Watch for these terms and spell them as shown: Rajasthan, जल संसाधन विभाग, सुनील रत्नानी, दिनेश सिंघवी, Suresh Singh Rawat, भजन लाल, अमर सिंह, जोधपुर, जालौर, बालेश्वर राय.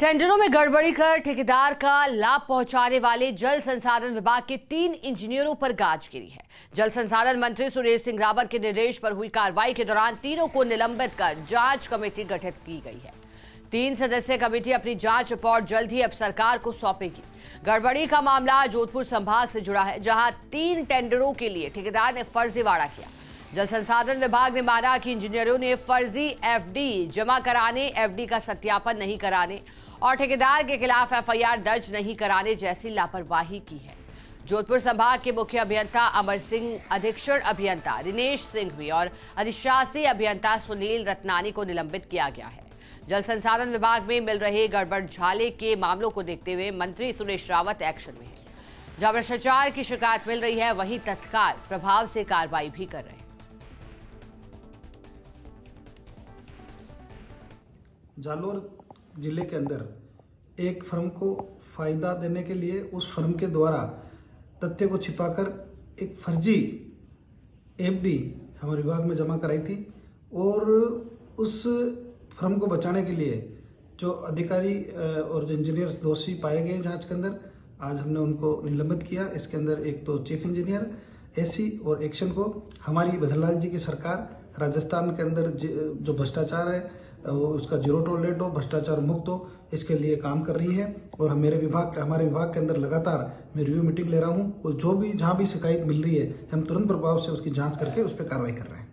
टेंडरों में गड़बड़ी कर ठेकेदार का लाभ पहुंचाने वाले जल संसाधन विभाग के 3 इंजीनियरों पर गाज गिरी है। जल संसाधन मंत्री सुरेश सिंह रावत के निर्देश पर हुई कार्रवाई के दौरान तीनों को निलंबित कर जांच कमेटी गठित की गई है। 3 सदस्यीय कमेटी अपनी जांच रिपोर्ट जल्द ही अब सरकार को सौंपेगी। गड़बड़ी का मामला जोधपुर संभाग से जुड़ा है, जहाँ 3 टेंडरों के लिए ठेकेदार ने फर्जीवाड़ा किया। जल संसाधन विभाग ने माना कि इंजीनियरों ने फर्जी एफडी जमा कराने, एफडी का सत्यापन नहीं कराने और ठेकेदार के खिलाफ एफआईआर दर्ज नहीं कराने जैसी लापरवाही की है। जोधपुर संभाग के मुख्य अभियंता अमर सिंह, अधीक्षण अभियंता दिनेश सिंघवी और अधिशासी अभियंता सुनील रत्नानी को निलंबित किया गया है। जल संसाधन विभाग में मिल रहे गड़बड़झाले के मामलों को देखते हुए मंत्री सुरेश रावत एक्शन में है। जहां भ्रष्टाचार की शिकायत मिल रही है, वहीं तत्काल प्रभाव से कार्रवाई भी कर रहे हैं। जालौर जिले के अंदर एक फर्म को फ़ायदा देने के लिए उस फर्म के द्वारा तथ्य को छिपाकर एक फर्जी एफडी हमारे विभाग में जमा कराई थी और उस फर्म को बचाने के लिए जो अधिकारी और जो इंजीनियर्स दोषी पाए गए जांच के अंदर, आज हमने उनको निलंबित किया। इसके अंदर एक तो चीफ इंजीनियर एसी और एक्शन को हमारी भजन लाल जी की सरकार राजस्थान के अंदर जो भ्रष्टाचार है उसका जीरो टॉलरेट हो, भ्रष्टाचार मुक्त हो, इसके लिए काम कर रही है। और हम हमारे विभाग के अंदर लगातार मैं रिव्यू मीटिंग ले रहा हूं और जहाँ भी शिकायत मिल रही है, हम तुरंत प्रभाव से उसकी जांच करके उस पर कार्रवाई कर रहे हैं।